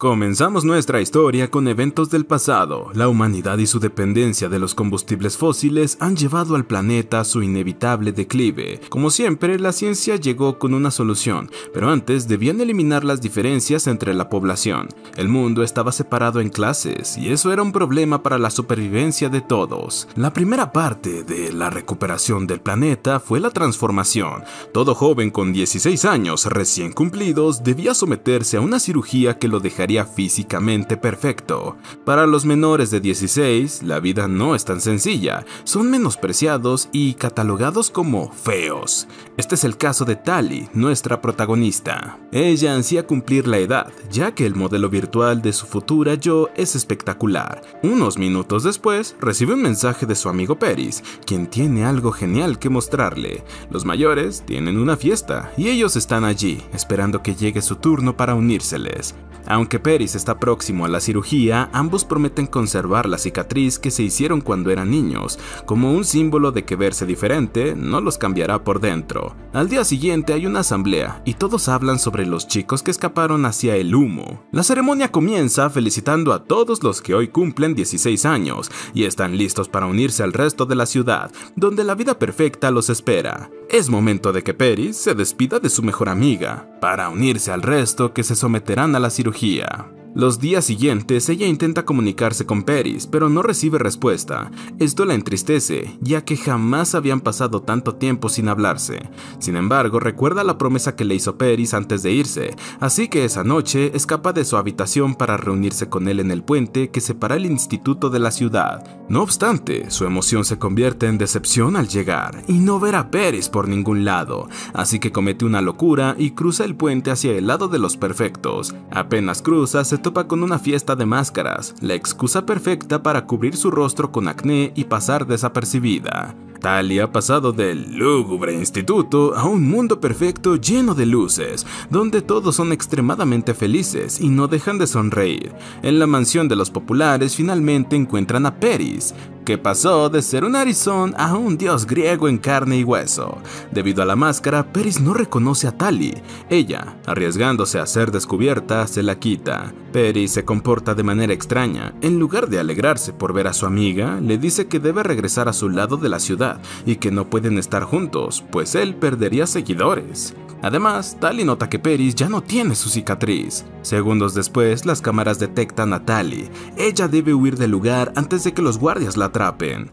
Comenzamos nuestra historia con eventos del pasado. La humanidad y su dependencia de los combustibles fósiles han llevado al planeta a su inevitable declive. Como siempre, la ciencia llegó con una solución, pero antes debían eliminar las diferencias entre la población. El mundo estaba separado en clases y eso era un problema para la supervivencia de todos. La primera parte de la recuperación del planeta fue la transformación. Todo joven con 16 años recién cumplidos debía someterse a una cirugía que lo dejaría físicamente perfecto. Para los menores de 16, la vida no es tan sencilla, son menospreciados y catalogados como feos. Este es el caso de Tally, nuestra protagonista. Ella ansía cumplir la edad, ya que el modelo virtual de su futura yo es espectacular. Unos minutos después, recibe un mensaje de su amigo Peris, quien tiene algo genial que mostrarle. Los mayores tienen una fiesta y ellos están allí, esperando que llegue su turno para unírseles. Aunque Peris está próximo a la cirugía, ambos prometen conservar la cicatriz que se hicieron cuando eran niños, como un símbolo de que verse diferente no los cambiará por dentro. Al día siguiente hay una asamblea y todos hablan sobre los chicos que escaparon hacia el humo. La ceremonia comienza felicitando a todos los que hoy cumplen 16 años y están listos para unirse al resto de la ciudad, donde la vida perfecta los espera. Es momento de que Peris se despida de su mejor amiga, para unirse al resto que se someterán a la cirugía. Los días siguientes ella intenta comunicarse con Peris, pero no recibe respuesta. Esto la entristece, ya que jamás habían pasado tanto tiempo sin hablarse. Sin embargo, recuerda la promesa que le hizo Peris antes de irse, así que esa noche escapa de su habitación para reunirse con él en el puente que separa el instituto de la ciudad. No obstante, su emoción se convierte en decepción al llegar y no ver a Peris por ningún lado, así que comete una locura y cruza el puente hacia el lado de los perfectos. Apenas cruza, se topa con una fiesta de máscaras, la excusa perfecta para cubrir su rostro con acné y pasar desapercibida. Tally ha pasado del lúgubre instituto a un mundo perfecto lleno de luces, donde todos son extremadamente felices y no dejan de sonreír. En la mansión de los populares finalmente encuentran a Peris, que pasó de ser un narizón a un dios griego en carne y hueso. Debido a la máscara, Peris no reconoce a Tally. Ella, arriesgándose a ser descubierta, se la quita. Peris se comporta de manera extraña. En lugar de alegrarse por ver a su amiga, le dice que debe regresar a su lado de la ciudad y que no pueden estar juntos, pues él perdería seguidores. Además, Tally nota que Peris ya no tiene su cicatriz. Segundos después, las cámaras detectan a Tally. Ella debe huir del lugar antes de que los guardias la atrapen.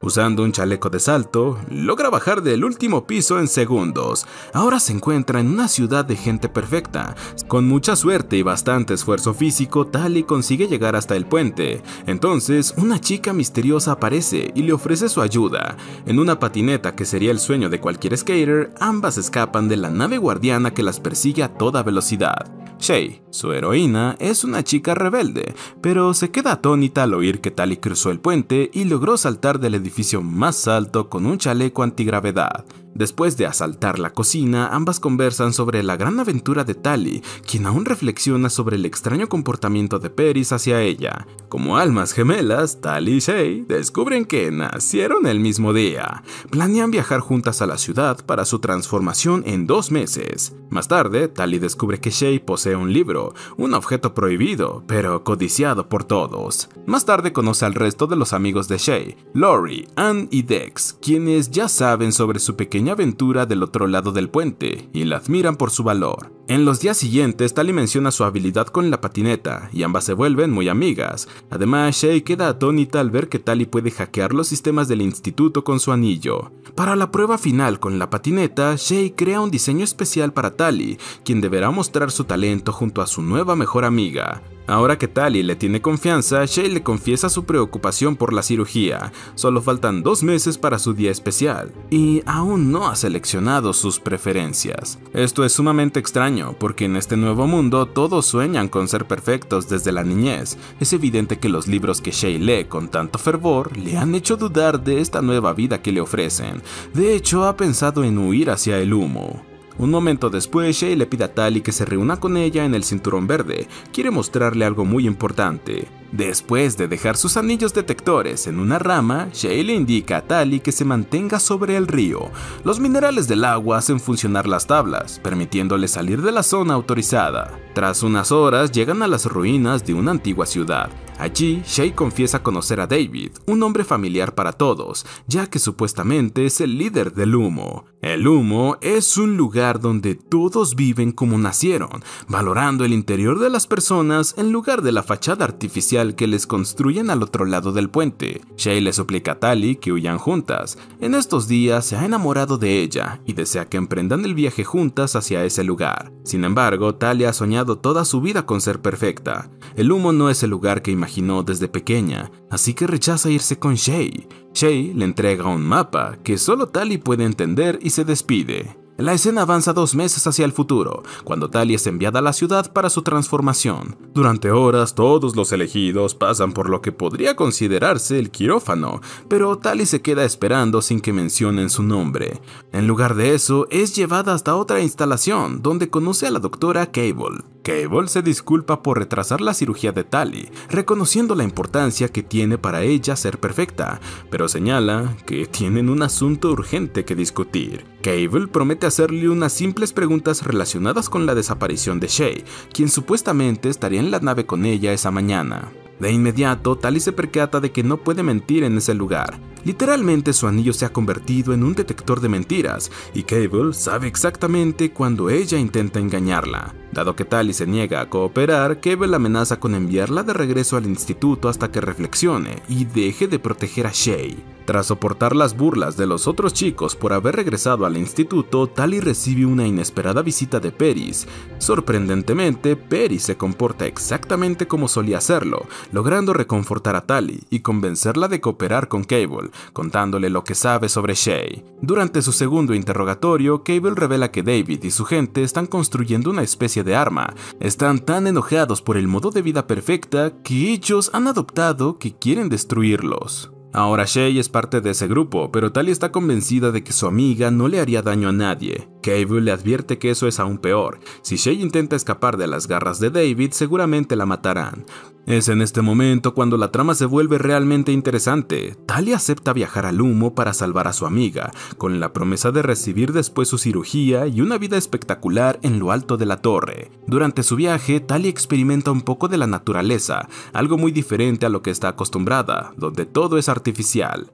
Usando un chaleco de salto, logra bajar del último piso en segundos. Ahora se encuentra en una ciudad de gente perfecta. Con mucha suerte y bastante esfuerzo físico, Tally consigue llegar hasta el puente. Entonces, una chica misteriosa aparece y le ofrece su ayuda. En una patineta que sería el sueño de cualquier skater, ambas escapan de la nave guardiana que las persigue a toda velocidad. Shay, su heroína, es una chica rebelde, pero se queda atónita al oír que Tally cruzó el puente y logró saltar del edificio más alto con un chaleco antigravedad. Después de asaltar la cocina, ambas conversan sobre la gran aventura de Tally, quien aún reflexiona sobre el extraño comportamiento de Peris hacia ella. Como almas gemelas, Tally y Shay descubren que nacieron el mismo día. Planean viajar juntas a la ciudad para su transformación en 2 meses. Más tarde, Tally descubre que Shay posee un libro, un objeto prohibido, pero codiciado por todos. Más tarde conoce al resto de los amigos de Shay, Lori, Ann y Dex, quienes ya saben sobre su pequeña aventura del otro lado del puente y la admiran por su valor. En los días siguientes, Tally menciona su habilidad con la patineta y ambas se vuelven muy amigas. Además, Shay queda atónita al ver que Tally puede hackear los sistemas del instituto con su anillo. Para la prueba final con la patineta, Shay crea un diseño especial para Tally, quien deberá mostrar su talento junto a su nueva mejor amiga. Ahora que Tally le tiene confianza, Shay le confiesa su preocupación por la cirugía. Solo faltan 2 meses para su día especial, y aún no ha seleccionado sus preferencias. Esto es sumamente extraño, porque en este nuevo mundo todos sueñan con ser perfectos desde la niñez. Es evidente que los libros que Shay lee con tanto fervor le han hecho dudar de esta nueva vida que le ofrecen. De hecho, ha pensado en huir hacia el humo. Un momento después, Shay le pide a Tally que se reúna con ella en el cinturón verde. Quiere mostrarle algo muy importante. Después de dejar sus anillos detectores en una rama, Shay le indica a Tally que se mantenga sobre el río. Los minerales del agua hacen funcionar las tablas, permitiéndole salir de la zona autorizada. Tras unas horas, llegan a las ruinas de una antigua ciudad. Allí, Shay confiesa conocer a David, un hombre familiar para todos, ya que supuestamente es el líder del humo. El humo es un lugar donde todos viven como nacieron, valorando el interior de las personas en lugar de la fachada artificial que les construyen al otro lado del puente. Shay le suplica a Tally que huyan juntas. En estos días se ha enamorado de ella y desea que emprendan el viaje juntas hacia ese lugar. Sin embargo, Tally ha soñado toda su vida con ser perfecta. El humo no es el lugar que imaginó desde pequeña, así que rechaza irse con Shay. Shay le entrega un mapa que solo Tally puede entender y se despide. La escena avanza 2 meses hacia el futuro, cuando Tally es enviada a la ciudad para su transformación. Durante horas, todos los elegidos pasan por lo que podría considerarse el quirófano, pero Tally se queda esperando sin que mencionen su nombre. En lugar de eso, es llevada hasta otra instalación, donde conoce a la doctora Cable. Cable se disculpa por retrasar la cirugía de Tally, reconociendo la importancia que tiene para ella ser perfecta, pero señala que tienen un asunto urgente que discutir. Cable promete hacerle unas simples preguntas relacionadas con la desaparición de Shay, quien supuestamente estaría en la nave con ella esa mañana. De inmediato, Tally se percata de que no puede mentir en ese lugar. Literalmente su anillo se ha convertido en un detector de mentiras, y Cable sabe exactamente cuando ella intenta engañarla. Dado que Tally se niega a cooperar, Cable amenaza con enviarla de regreso al instituto hasta que reflexione y deje de proteger a Shay. Tras soportar las burlas de los otros chicos por haber regresado al instituto, Tally recibe una inesperada visita de Peris. Sorprendentemente, Peris se comporta exactamente como solía hacerlo, logrando reconfortar a Tally y convencerla de cooperar con Cable, contándole lo que sabe sobre Shay. Durante su segundo interrogatorio, Cable revela que David y su gente están construyendo una especie de arma. Están tan enojados por el modo de vida perfecta que ellos han adoptado que quieren destruirlos. Ahora Shay es parte de ese grupo, pero Tally está convencida de que su amiga no le haría daño a nadie. Cable le advierte que eso es aún peor. Si Shay intenta escapar de las garras de David, seguramente la matarán. Es en este momento cuando la trama se vuelve realmente interesante. Tally acepta viajar al humo para salvar a su amiga, con la promesa de recibir después su cirugía y una vida espectacular en lo alto de la torre. Durante su viaje, Tally experimenta un poco de la naturaleza, algo muy diferente a lo que está acostumbrada, donde todo es artificial.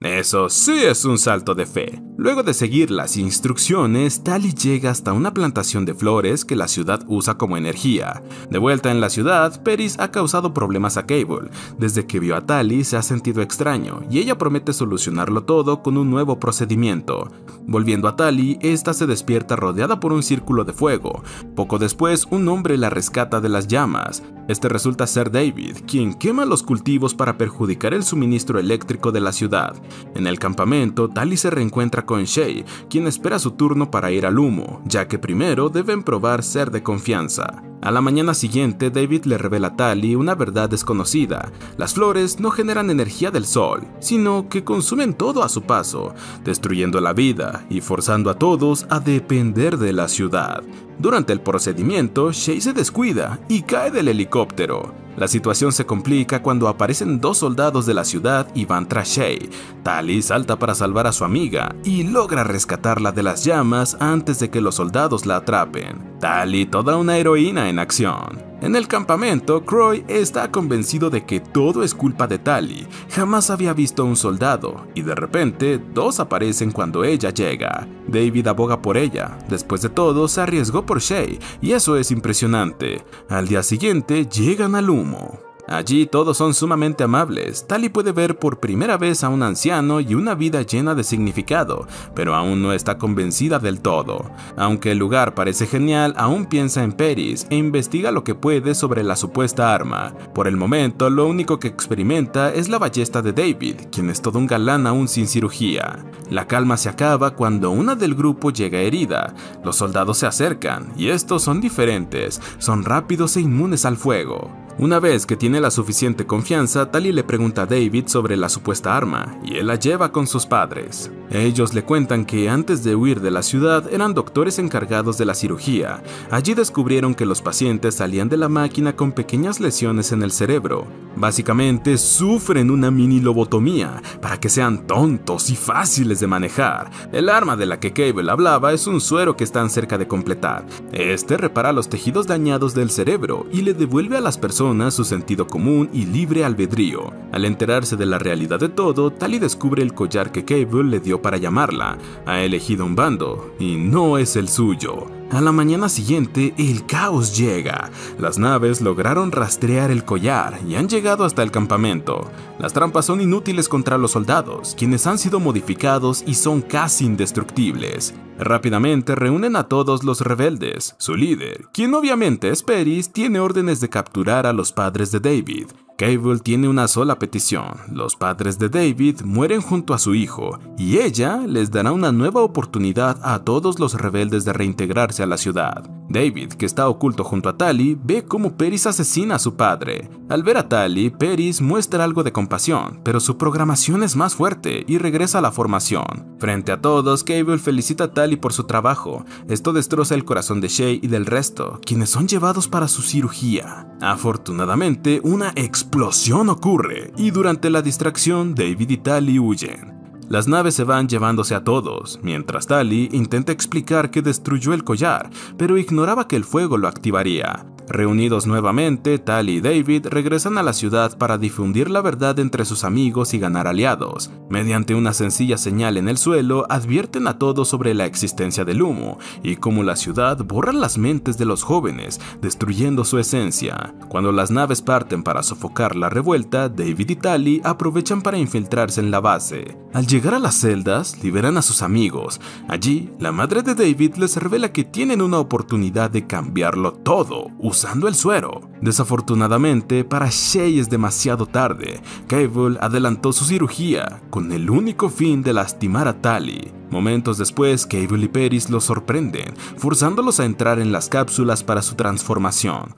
Eso sí es un salto de fe. Luego de seguir las instrucciones, Tally llega hasta una plantación de flores que la ciudad usa como energía. De vuelta en la ciudad, Peris ha causado problemas a Cable. Desde que vio a Tally se ha sentido extraño y ella promete solucionarlo todo con un nuevo procedimiento. Volviendo a Tally, esta se despierta rodeada por un círculo de fuego. Poco después, un hombre la rescata de las llamas. Este resulta ser David, quien quema los cultivos para perjudicar el suministro eléctrico de la ciudad. En el campamento, Tally se reencuentra con Shay, quien espera su turno para ir al humo, ya que primero deben probar ser de confianza. A la mañana siguiente, David le revela a Tally una verdad desconocida. Las flores no generan energía del sol, sino que consumen todo a su paso, destruyendo la vida y forzando a todos a depender de la ciudad. Durante el procedimiento, Shay se descuida y cae del helicóptero. La situación se complica cuando aparecen 2 soldados de la ciudad y van tras Shay. Tally salta para salvar a su amiga y logra rescatarla de las llamas antes de que los soldados la atrapen. Tally, toda una heroína en acción. En el campamento, Croy está convencido de que todo es culpa de Tally. Jamás había visto a un soldado, y de repente, 2 aparecen cuando ella llega. David aboga por ella. Después de todo, se arriesgó por Shay, y eso es impresionante. Al día siguiente, llegan al humo. Allí todos son sumamente amables. Tally puede ver por primera vez a un anciano y una vida llena de significado, pero aún no está convencida del todo. Aunque el lugar parece genial, aún piensa en Peris e investiga lo que puede sobre la supuesta arma. Por el momento, lo único que experimenta es la ballesta de David, quien es todo un galán aún sin cirugía. La calma se acaba cuando una del grupo llega herida. Los soldados se acercan, y estos son diferentes, son rápidos e inmunes al fuego. Una vez que tiene la suficiente confianza, Tally le pregunta a David sobre la supuesta arma, y él la lleva con sus padres. Ellos le cuentan que antes de huir de la ciudad eran doctores encargados de la cirugía. Allí descubrieron que los pacientes salían de la máquina con pequeñas lesiones en el cerebro. Básicamente sufren una mini lobotomía para que sean tontos y fáciles de manejar. El arma de la que Cable hablaba es un suero que están cerca de completar. Este repara los tejidos dañados del cerebro y le devuelve a las personas su sentido común y libre albedrío. Al enterarse de la realidad de todo, Tally descubre el collar que Cable le dio para llamarla. Ha elegido un bando y no es el suyo. A la mañana siguiente, el caos llega. Las naves lograron rastrear el collar y han llegado hasta el campamento. Las trampas son inútiles contra los soldados, quienes han sido modificados y son casi indestructibles. Rápidamente reúnen a todos los rebeldes. Su líder, quien obviamente es Peris, tiene órdenes de capturar a los padres de David. Cable tiene una sola petición: los padres de David mueren junto a su hijo, y ella les dará una nueva oportunidad a todos los rebeldes de reintegrarse a la ciudad. David, que está oculto junto a Tally, ve cómo Peris asesina a su padre. Al ver a Tally, Peris muestra algo de compasión, pero su programación es más fuerte y regresa a la formación. Frente a todos, Cable felicita a Tally por su trabajo. Esto destroza el corazón de Shay y del resto, quienes son llevados para su cirugía. Afortunadamente, una explosión ocurre, y durante la distracción, David y Tally huyen. Las naves se van llevándose a todos, mientras Tally intenta explicar que destruyó el collar, pero ignoraba que el fuego lo activaría. Reunidos nuevamente, Tally y David regresan a la ciudad para difundir la verdad entre sus amigos y ganar aliados. Mediante una sencilla señal en el suelo, advierten a todos sobre la existencia del humo y cómo la ciudad borra las mentes de los jóvenes, destruyendo su esencia. Cuando las naves parten para sofocar la revuelta, David y Tally aprovechan para infiltrarse en la base. Al llegar a las celdas, liberan a sus amigos. Allí, la madre de David les revela que tienen una oportunidad de cambiarlo todo, usando el suero. Desafortunadamente, para Shay es demasiado tarde. Cable adelantó su cirugía con el único fin de lastimar a Tally. Momentos después, Cable y Peris los sorprenden, forzándolos a entrar en las cápsulas para su transformación.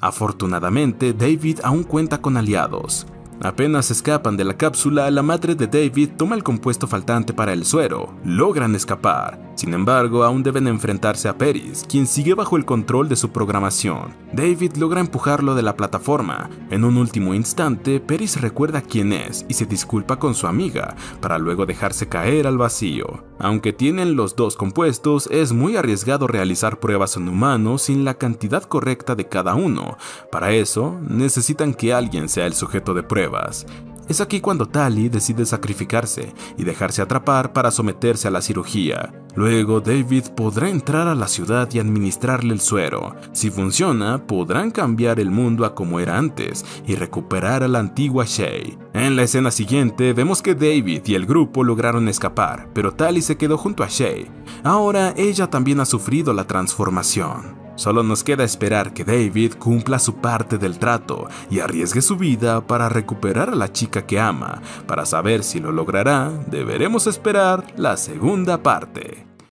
Afortunadamente, David aún cuenta con aliados. Apenas escapan de la cápsula, la madre de David toma el compuesto faltante para el suero. Logran escapar. Sin embargo, aún deben enfrentarse a Peris, quien sigue bajo el control de su programación. David logra empujarlo de la plataforma. En un último instante, Peris recuerda quién es y se disculpa con su amiga, para luego dejarse caer al vacío. Aunque tienen los dos compuestos, es muy arriesgado realizar pruebas en humanos sin la cantidad correcta de cada uno. Para eso, necesitan que alguien sea el sujeto de prueba. Es aquí cuando Tally decide sacrificarse y dejarse atrapar para someterse a la cirugía. Luego David podrá entrar a la ciudad y administrarle el suero. Si funciona, podrán cambiar el mundo a como era antes y recuperar a la antigua Shay. En la escena siguiente vemos que David y el grupo lograron escapar, pero Tally se quedó junto a Shay. Ahora ella también ha sufrido la transformación. Solo nos queda esperar que David cumpla su parte del trato y arriesgue su vida para recuperar a la chica que ama. Para saber si lo logrará, deberemos esperar la segunda parte.